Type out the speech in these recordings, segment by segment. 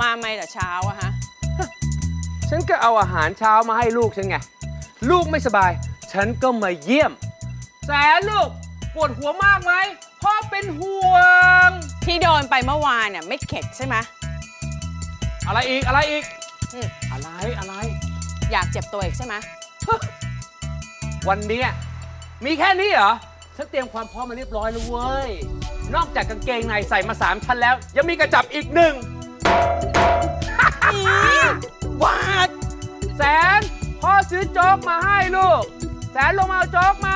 มาไม่แต่เช้าอะฮะฉันก็เอาอาหารเช้ามาให้ลูกฉันไงลูกไม่สบายฉันก็มาเยี่ยมแสนลูกปวดหัวมากไหมพ่อเป็นห่วงที่โดนไปเมื่อวานเนี่ยไม่เข็ดใช่ไหมอะไรอีกอะไรอีกอะไรอะไรอยากเจ็บตัวอีกใช่ไหมวันนี้มีแค่นี้เหรอฉันเตรียมความพร้อมมาเรียบร้อยแล้วเว้ยนอกจากกางเกงในใส่มา3ชั้นแล้วยังมีกระจับอีกหนึ่งวาดแสนพ่อซื้อโจ๊กมาให้ลูกแสนลงมาเอาโจ๊กไหม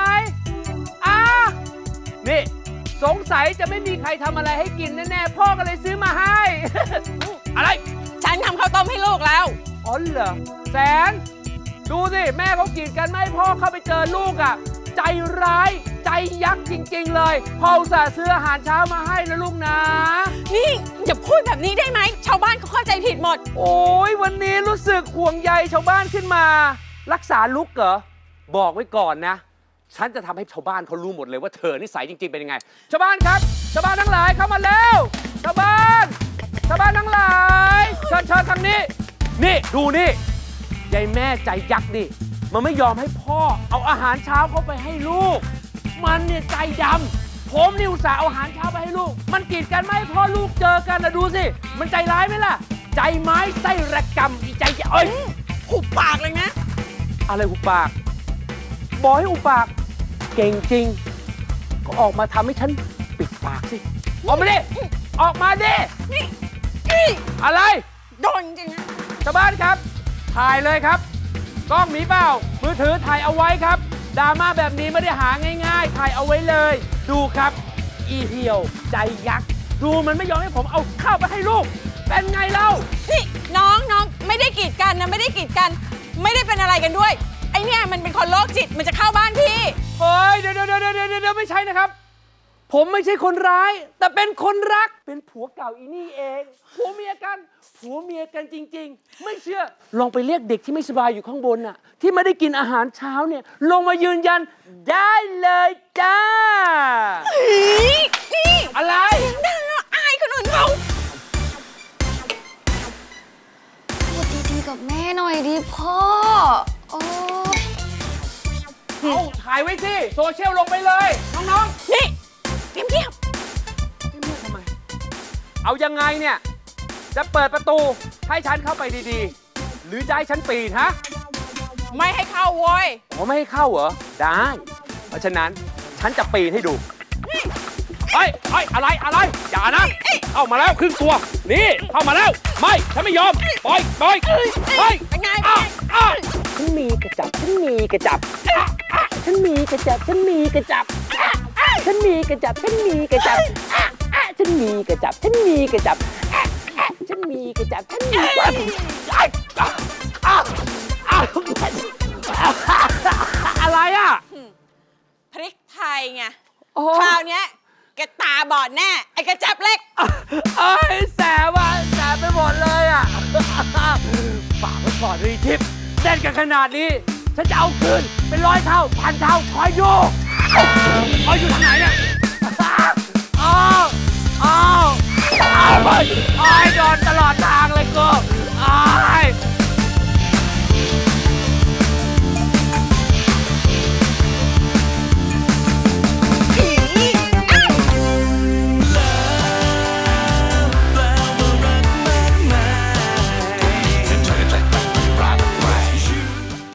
นี่สงสัยจะไม่มีใครทำอะไรให้กินแน่ๆพ่อก็เลยซื้อมาให้ อะไรฉันทำข้าวต้มให้ลูกแล้วอ๋อเหรอแสนดูสิแม่เขากินกันไม่พ่อเข้าไปเจอลูกอ่ะใจร้ายใจยักษ์จริงๆเลยพ่ออุตส่าห์ซื้ออาหารเช้ามาให้นะลูกนะนี่อย่าพูดแบบนี้ได้ไหมชาวบ้านเขาเข้าใจผิดหมดโอ้ยวันนี้รู้สึกห่วงใยชาวบ้านขึ้นมารักษาลูกเหรอบอกไว้ก่อนนะฉันจะทำให้ชาวบ้านเขารู้หมดเลยว่าเธอนิสัยจริงๆเป็นยังไงชาวบ้านครับชาวบ้านทั้งหลายเข้ามาแล้วชาวบ้านชาวบ้านทั้งหลายเชิญเชิญทางนี้นี่ดูนี่ยายแม่ใจยักษ์ดิมันไม่ยอมให้พ่อเอาอาหารเช้าเขาไปให้ลูกมันเนี่ยใจดำผมนี่อุตส่าห์เอาอาหารเช้าไปให้ลูกมันกีดกันไม่ให้พ่อลูกเจอกันนะดูสิมันใจร้ายไหมล่ะใจไม้ไส้ระกำอีใจเอ้ยหุบปากเลยนะอะไรหุบปากบอกให้อุปากเก่งจริงก็ออกมาทำให้ฉันปิดปากสิออกมาดิออกมาดิอะไรโดนจริงนะชาวบ้านครับถ่ายเลยครับกล้องมีเปล่ามือถือถ่ายเอาไว้ครับดราม่าแบบนี้ไม่ได้หาง่ายๆถ่ายเอาไว้เลยดูครับอีเหี่ยวใจยักษ์ดูมันไม่ยอมให้ผมเอาข้าวไปให้ลูกเป็นไงเล่านี่น้องน้องไม่ได้กีดกันนะไม่ได้กีดกันไม่ได้เป็นอะไรกันด้วยไอเนี่ยมันเป็นคนโรคจิตมันจะเข้าบ้านพี่เฮ้ยเดี๋ยวไม่ใช่นะครับผมไม่ใช่คนร้ายแต่เป็นคนรักเป็นผัวเก่าอีนี่เองผัวเมียกันจริงๆไม่เชื่อลองไปเรียกเด็กที่ไม่สบายอยู่ข้างบนน่ะที่ไม่ได้กินอาหารเช้าเนี่ยลงมายืนยันได้เลยจ้าอะไรอายคนอื่นเขาพูดดีๆกับแม่หน่อยดิพ่อเอาถ่ายไว้สิโซเชียลลงไปเลยน้องๆนี่เงียบทำไมเอายังไงเนี่ยจะเปิดประตูให้ฉันเข้าไปดีๆหรือจะให้ฉันปีนฮะไม่ให้เข้าโว้ยอ๋อไม่ให้เข้าเหรอได้เพราะฉะนั้นฉันจะปีนให้ดูเฮ้ยอะไรอย่านะเข้ามาแล้วครึ่งตัวนี่เข้ามาแล้วไม่ฉันไม่ยอมปล่อยเป็นไงฉันมีกระจับฉันมีกระจับอะไรอ่ะพริกไทยไงคราวเนี้ยแกตาบอดแน่ไอ้กระจับเล็กเอ้ยแสบไปหมดเลยอ่ะฝากไว้ก่อนรีทิปเต้นกันขนาดนี้ฉันจะเอาคืนเป็น100 เท่า 1,000 เท่าคอยอยู่เอาอยู่ที่ไหนเนี่ย